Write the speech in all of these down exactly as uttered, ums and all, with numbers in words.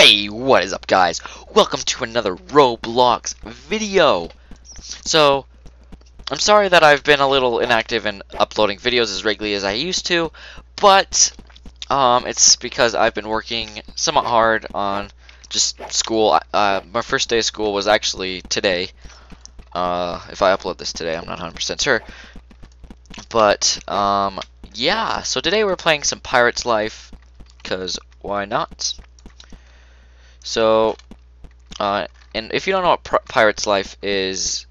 Hey, what is up, guys? Welcome to another Roblox video. So, I'm sorry that I've been a little inactive in uploading videos as regularly as I used to, but um, it's because I've been working somewhat hard on just school. Uh, my first day of school was actually today. Uh, if I upload this today, I'm not one hundred percent sure. But, um, yeah, so today we're playing some Pirate's Life, because why not? So, uh, and if you don't know what Pirate's Life is,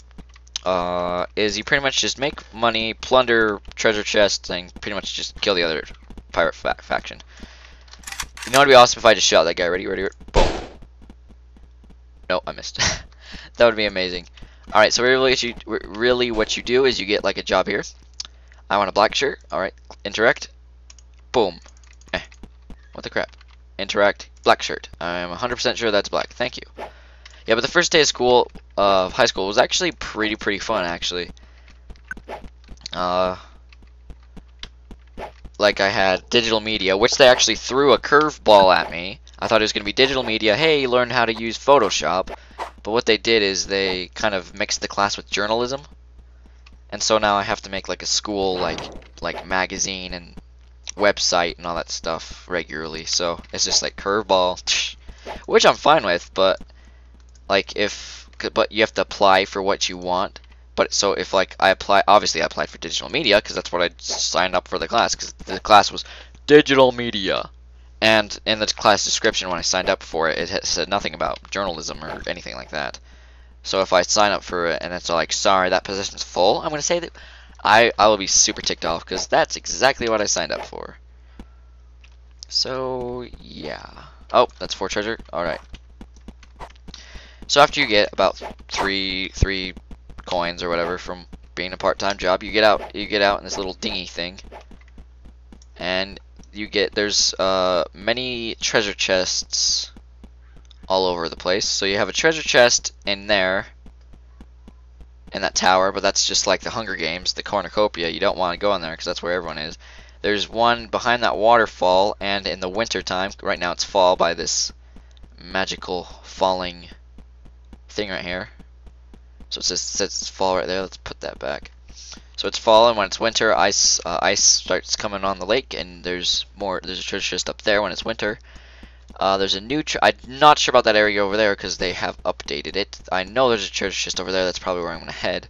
uh, is you pretty much just make money, plunder treasure chests, and pretty much just kill the other pirate fa faction. You know, it'd be awesome if I just shot that guy. Ready, ready, ready. Boom. No, I missed. That would be amazing. All right, so really, you, really, what you do is you get like a job here. I want a black shirt. All right, interact. Boom. Eh. What the crap? Interact. Black shirt. I'm one hundred percent sure that's black. Thank you. Yeah, but the first day of school, of uh, high school, was actually pretty, pretty fun, actually. Uh, like, I had digital media, which they actually threw a curveball at me. I thought it was going to be digital media. Hey, learn how to use Photoshop. But what they did is they kind of mixed the class with journalism. And so now I have to make, like, a school, like, like magazine and website and all that stuff regularly, so it's just like curveball, which I'm fine with. But like if but you have to apply for what you want. But so if like I apply, obviously I applied for digital media because that's what I signed up for the class, because the class was digital media, and in the class description when I signed up for it, it said nothing about journalism or anything like that. So if I sign up for it and it's like, sorry, that position's full, I'm gonna say that. I, I will be super ticked off, because that's exactly what I signed up for. So, yeah. Oh, that's four treasure. Alright. So after you get about three three coins or whatever from being a part-time job, you get out you get out in this little dinghy thing. And you get, there's uh, many treasure chests all over the place. So you have a treasure chest in there. In that tower, but that's just like the Hunger Games, the cornucopia. You don't want to go in there because that's where everyone is. There's one behind that waterfall, and in the winter time, right now it's fall by this magical falling thing right here. So it says, says it's fall right there. Let's put that back. So it's fall, and when it's winter, ice uh, ice starts coming on the lake, and there's more. There's a treasure chest up there when it's winter. Uh, there's a new, I'm not sure about that area over there because they have updated it. I know there's a treasure chest over there. That's probably where I'm going to head.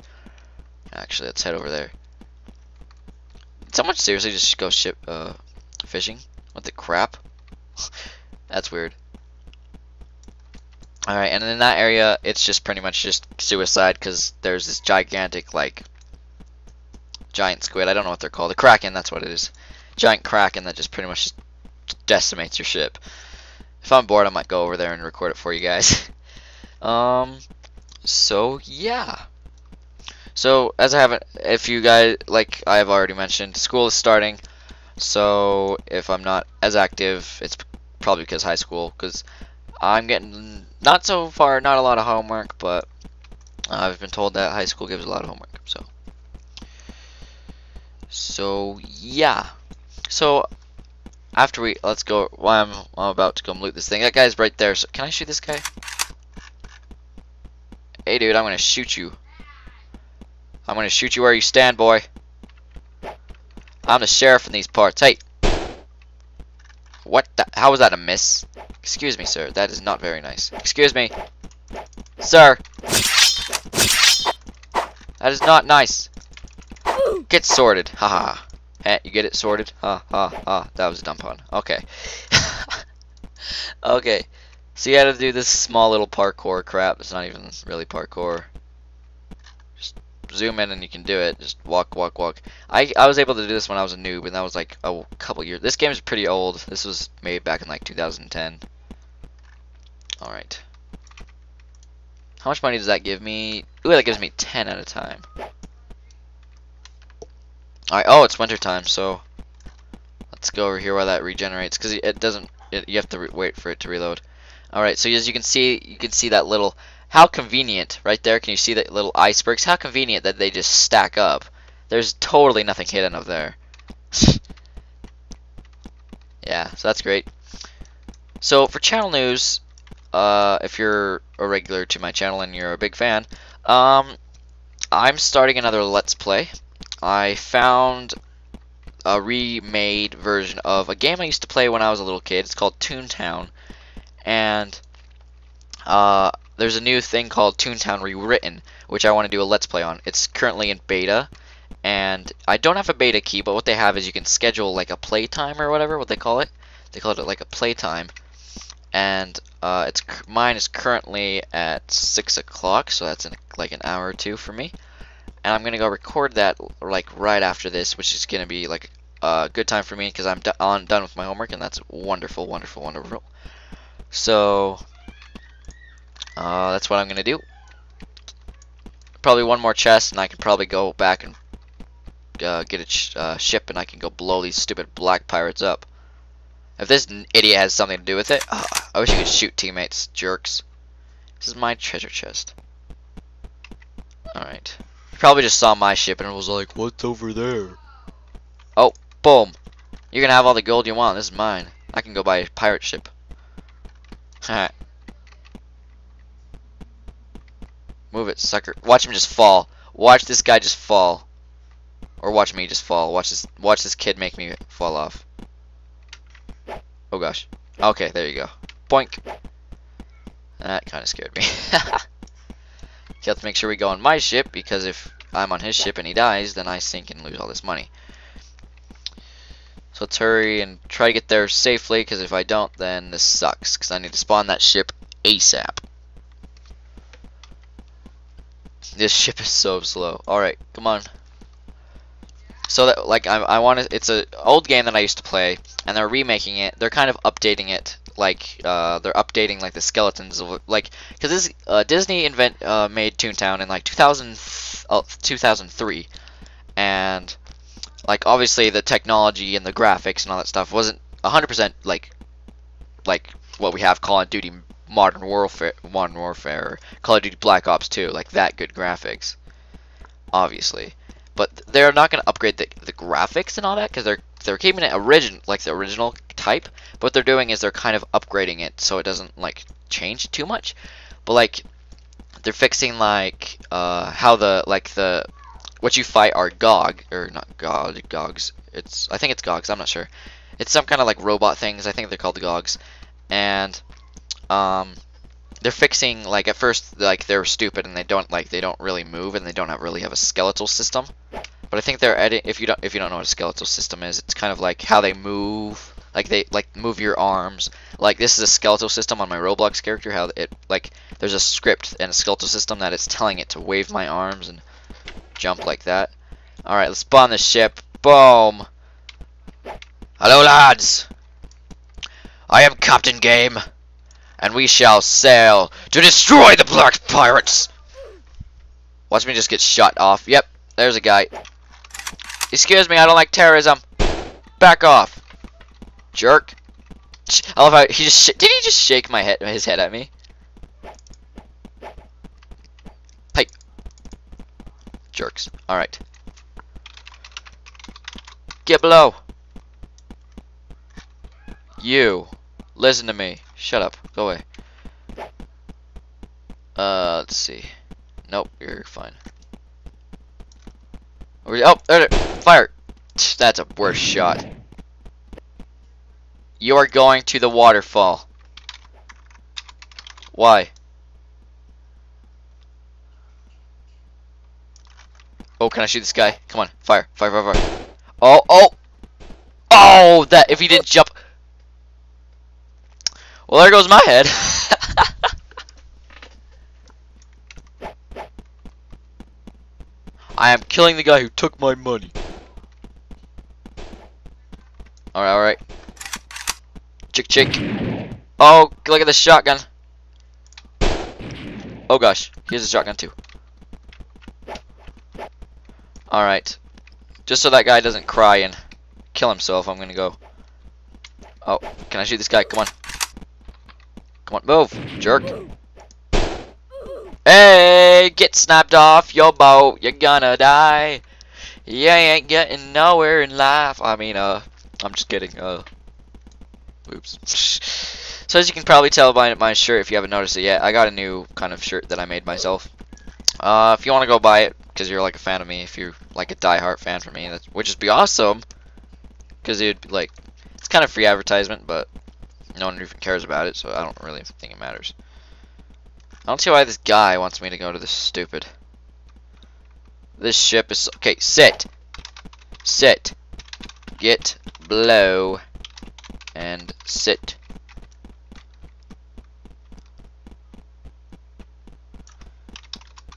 Actually, let's head over there. Did someone seriously just go ship, uh, fishing? What the crap? That's weird. Alright, and in that area, it's just pretty much just suicide because there's this gigantic, like, giant squid. I don't know what they're called. The kraken, that's what it is. Giant kraken that just pretty much just decimates your ship. If I'm bored, I might go over there and record it for you guys. um, so yeah. So as I haven't, if you guys like, I have already mentioned, school is starting. So if I'm not as active, it's probably because high school. Because I'm getting not so far, not a lot of homework, but I've been told that high school gives a lot of homework. So. So yeah. So. After we, let's go, well, I'm, I'm about to go loot this thing. That guy's right there, so can I shoot this guy? Hey dude, I'm gonna shoot you. I'm gonna shoot you where you stand, boy. I'm the sheriff in these parts. Hey! What the, how was that a miss? Excuse me, sir, that is not very nice. Excuse me. Sir! That is not nice. Get sorted, haha. -ha. Eh, you get it sorted? Ha ha ha. That was a dumb pun. Okay. Okay. So you had to do this small little parkour crap. It's not even really parkour. Just zoom in and you can do it. Just walk, walk, walk. I, I was able to do this when I was a noob, and that was like a couple years. This game is pretty old. This was made back in like two thousand ten. Alright. How much money does that give me? Ooh, that gives me ten at a time. Alright, oh, it's winter time, so let's go over here while that regenerates, because it doesn't, it, you have to re wait for it to reload. Alright, so as you can see, you can see that little, how convenient, right there, can you see that little icebergs? How convenient that they just stack up. There's totally nothing hidden up there. Yeah, so that's great. So, for channel news, uh, if you're a regular to my channel and you're a big fan, um, I'm starting another Let's Play. I found a remade version of a game I used to play when I was a little kid. It's called Toontown, and uh, there's a new thing called Toontown Rewritten, which I want to do a Let's Play on. It's currently in beta, and I don't have a beta key, but what they have is you can schedule like a playtime or whatever, what they call it. They called it like a playtime, and uh, it's mine is currently at six o'clock, so that's in like an hour or two for me. And I'm gonna go record that like right after this, which is gonna be like a good time for me because I'm, I'm done with my homework, and that's wonderful, wonderful, wonderful. So uh, that's what I'm gonna do. Probably one more chest, and I can probably go back and uh, get a sh uh, ship, and I can go blow these stupid black pirates up. If this idiot has something to do with it, oh, I wish you could shoot teammates, jerks. This is my treasure chest. Alright. Probably just saw my ship and was like, what's over there? Oh, boom. You're gonna have all the gold you want. This is mine. I can go buy a pirate ship. Alright. Move it, sucker. Watch him just fall. Watch this guy just fall. Or watch me just fall. Watch this, watch this kid make me fall off. Oh gosh. Okay, there you go. Boink. That kind of scared me. Okay, let's make sure we go on my ship, because if I'm on his ship and he dies, then I sink and lose all this money. So let's hurry and try to get there safely, because if I don't, then this sucks, because I need to spawn that ship ASAP. This ship is so slow. Alright, come on. So that, like, I, I want to, it's a old game that I used to play, and they're remaking it. They're kind of updating it, like, uh, they're updating, like, the skeletons of, like, because this, uh, Disney invent, uh, made Toontown in, like, two thousand, oh, two thousand three, and, like, obviously the technology and the graphics and all that stuff wasn't one hundred percent, like, like, what we have Call of Duty Modern Warfare, Modern Warfare, or Call of Duty Black Ops two, like, that good graphics, obviously. But they're not going to upgrade the, the graphics and all that, because they're they're keeping it origin like the original type. But what they're doing is they're kind of upgrading it so it doesn't like change too much. But like they're fixing like uh, how the like the what you fight are Gog or not Gog Gogs. It's I think it's Gogs. I'm not sure. It's some kind of like robot things. I think they're called the Gogs. And um, they're fixing like at first like they're stupid and they don't like they don't really move and they don't have, really have a skeletal system. But I think they're adding, if you don't if you don't know what a skeletal system is, it's kind of like how they move, like they like move your arms. Like this is a skeletal system on my Roblox character. How it like there's a script and a skeletal system that it's telling it to wave my arms and jump like that. All right, let's spawn the ship. Boom. Hello, lads. I am Captain Game. And we shall sail to destroy the black pirates. Watch me just get shot off. Yep, there's a guy. Excuse me, I don't like terrorism. Back off, jerk. I love how he just sh did. He just shake my head, his head at me. Hey, jerks. All right, get below. You. Listen to me. Shut up. Go away. Uh, let's see. Nope, you're fine. Oh, there, there. Fire! That's a worse shot. You are going to the waterfall. Why? Oh, can I shoot this guy? Come on, fire, fire, fire, fire. Oh, oh! Oh, that, if he didn't jump... Well, there goes my head. I am killing the guy who took my money. Alright, alright. Chick, chick. Oh, look at the shotgun. Oh gosh, here's a shotgun too. Alright. Just so that guy doesn't cry and kill himself, I'm gonna go. Oh, can I shoot this guy? Come on. Come on, move, jerk. Hey, get snapped off your boat. You're gonna die. You ain't getting nowhere in life. I mean, uh, I'm just kidding. Uh, oops. So as you can probably tell by my shirt, if you haven't noticed it yet, I got a new kind of shirt that I made myself. Uh, if you want to go buy it, because you're like a fan of me, if you're like a diehard fan for me, that would just be awesome. Because it'd be like, it's kind of free advertisement, but no one even cares about it, so I don't really think it matters. I don't see why this guy wants me to go to this stupid. This ship is, okay, sit. Sit. Get blow. And sit.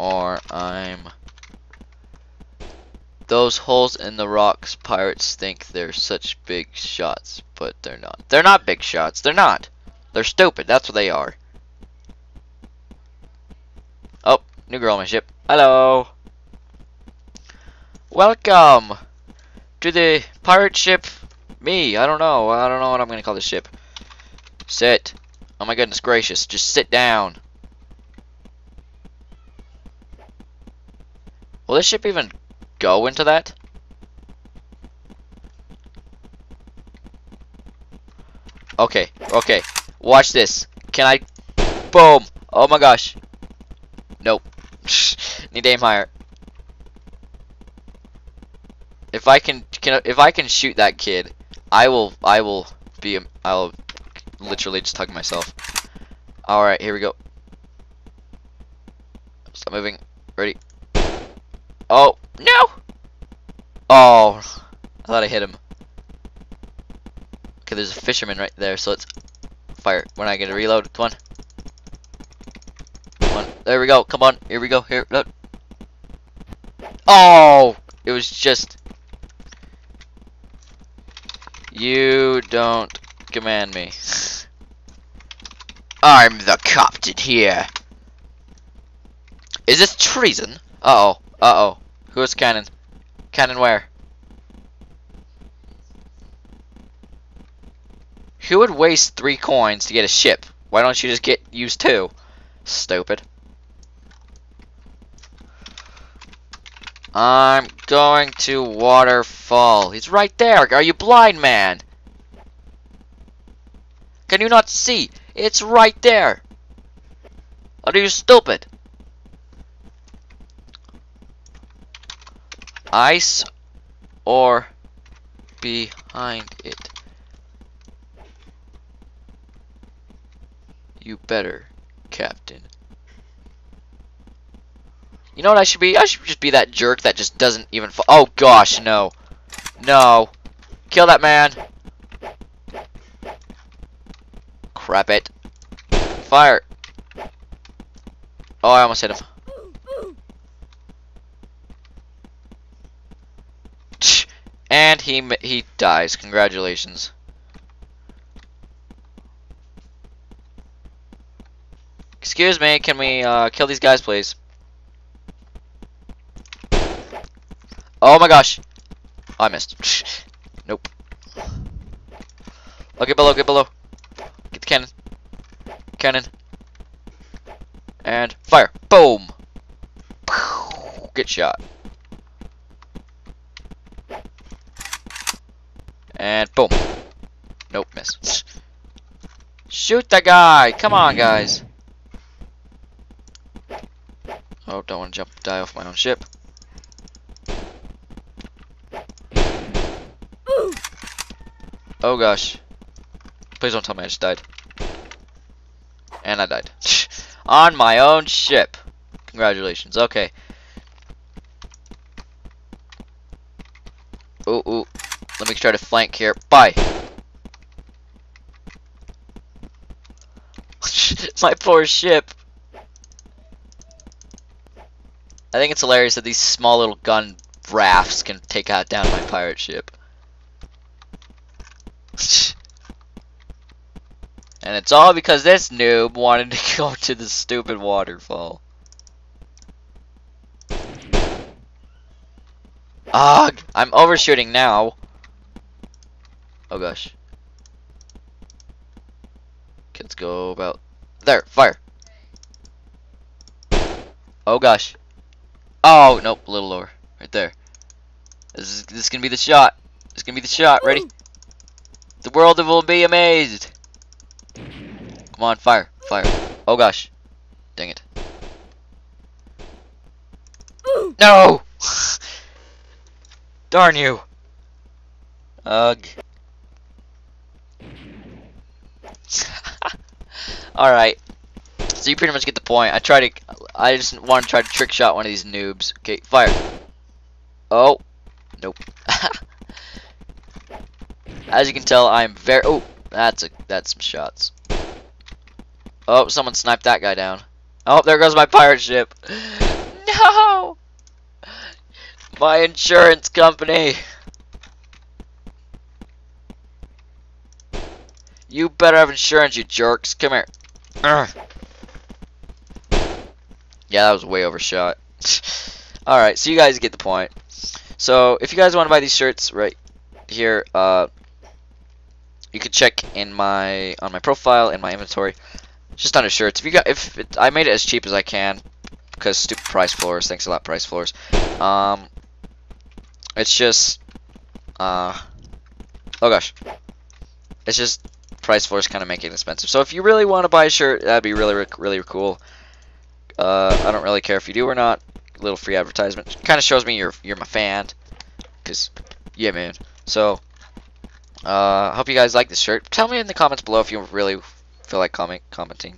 Or I'm. Those holes in the rocks, pirates think they're such big shots, but they're not. They're not big shots. They're not. They're stupid. That's what they are. Oh, new girl on my ship. Hello. Welcome to the pirate ship. Me. I don't know. I don't know what I'm going to call this ship. Sit. Oh my goodness gracious. Just sit down. Will this ship even go into that? Okay, okay. Watch this. Can I... Boom! Oh my gosh. Nope. Need to aim higher. If I can, can, if I can shoot that kid, I will, I will be, I'll literally just hug myself. All right, here we go. Stop moving. Ready? Oh, no! Oh, I thought I hit him. Okay, there's a fisherman right there, so let's fire. We're not gonna reload. Come on. Come on. There we go. Come on. Here we go. Here. Look. Oh! It was just... You don't command me. I'm the captain here. Is this treason? Uh-oh. Uh-oh. Who is cannon? Cannon where? Who would waste three coins to get a ship? Why don't you just get use two? Stupid. I'm going to waterfall. He's right there. Are you blind, man? Can you not see? It's right there. Are you stupid? Ice or behind it. You better, Captain. You know what I should be? I should just be that jerk that just doesn't even fall. Oh gosh, no. No. Kill that man. Crap it. Fire. Oh, I almost hit him. And he he dies. Congratulations. Excuse me. Can we uh, kill these guys, please? Oh my gosh! Oh, I missed. Nope. Oh, get below. Get below. Get the cannon. Cannon. And fire. Boom. Good shot. And boom. Nope, miss. Shoot the guy! Come on, guys. Oh, don't want to jump, die off my own ship. Ooh. Oh gosh. Please don't tell me I just died. And I died. On my own ship. Congratulations. Okay. Ooh, ooh. Let me try to flank here. Bye. My poor ship. I think it's hilarious that these small little gun rafts can take out down my pirate ship. And it's all because this noob wanted to go to the stupid waterfall. Ugh, I'm overshooting now. Oh gosh. Okay, let's go about there. Fire. Oh gosh. Oh nope. A little lower. Right there. This is, this is gonna be the shot. This is gonna be the shot. Ready? The world will be amazed. Come on, fire, fire. Oh gosh. Dang it. Ooh. No! Darn you! Ugh. Alright. So you pretty much get the point. I try to I just want to try to trick shot one of these noobs. Okay, fire. Oh. Nope. As you can tell, I'm very oh, that's a that's some shots. Oh, someone sniped that guy down. Oh, there goes my pirate ship. No! My insurance company. You better have insurance, you jerks. Come here. Ugh. Yeah, that was way overshot. Alright, so you guys get the point. So, if you guys want to buy these shirts right here, uh, you can check in my on my profile and my inventory. Just under shirts. If you got, if it, I made it as cheap as I can because stupid price floors. Thanks a lot, price floors. Um, it's just, uh, oh gosh, it's just price floors kind of make it expensive. So if you really want to buy a shirt, that'd be really, really cool. Uh, I don't really care if you do or not. Little free advertisement. Kind of shows me you're you're my fan. Cause yeah, man. So, uh, hope you guys like this shirt. Tell me in the comments below if you really feel like comment commenting.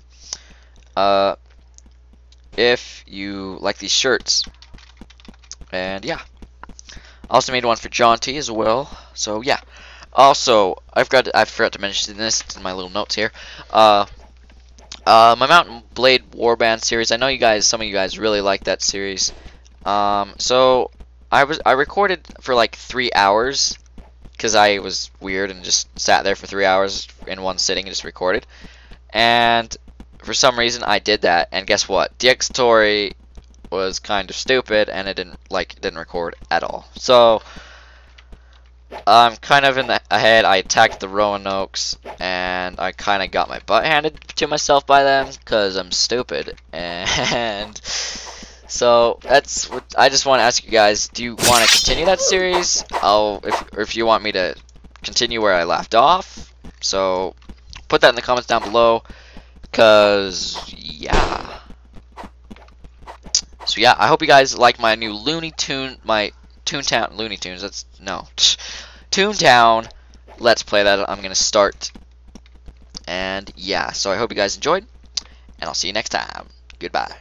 Uh, if you like these shirts. And yeah, also made one for Jaunty as well. So yeah. Also, I've got I forgot to mention this in my little notes here. Uh. Uh, my Mountain Blade Warband series. I know you guys, some of you guys really like that series. Um, so I was I recorded for like three hours because I was weird and just sat there for three hours in one sitting and just recorded. And for some reason I did that, and guess what? DxTory was kind of stupid and it didn't like it didn't record at all. So I'm kind of in the ahead. I attacked the Roanokes, and I kind of got my butt handed to myself by them because I'm stupid. And so that's what I just want to ask you guys: do you want to continue that series? I'll if if you want me to continue where I left off. So put that in the comments down below, because yeah. So yeah, I hope you guys like my new Looney Tune my. Toontown, Looney Tunes, that's, no, Toontown, let's play that, I'm going to start, and yeah, so I hope you guys enjoyed, and I'll see you next time, goodbye.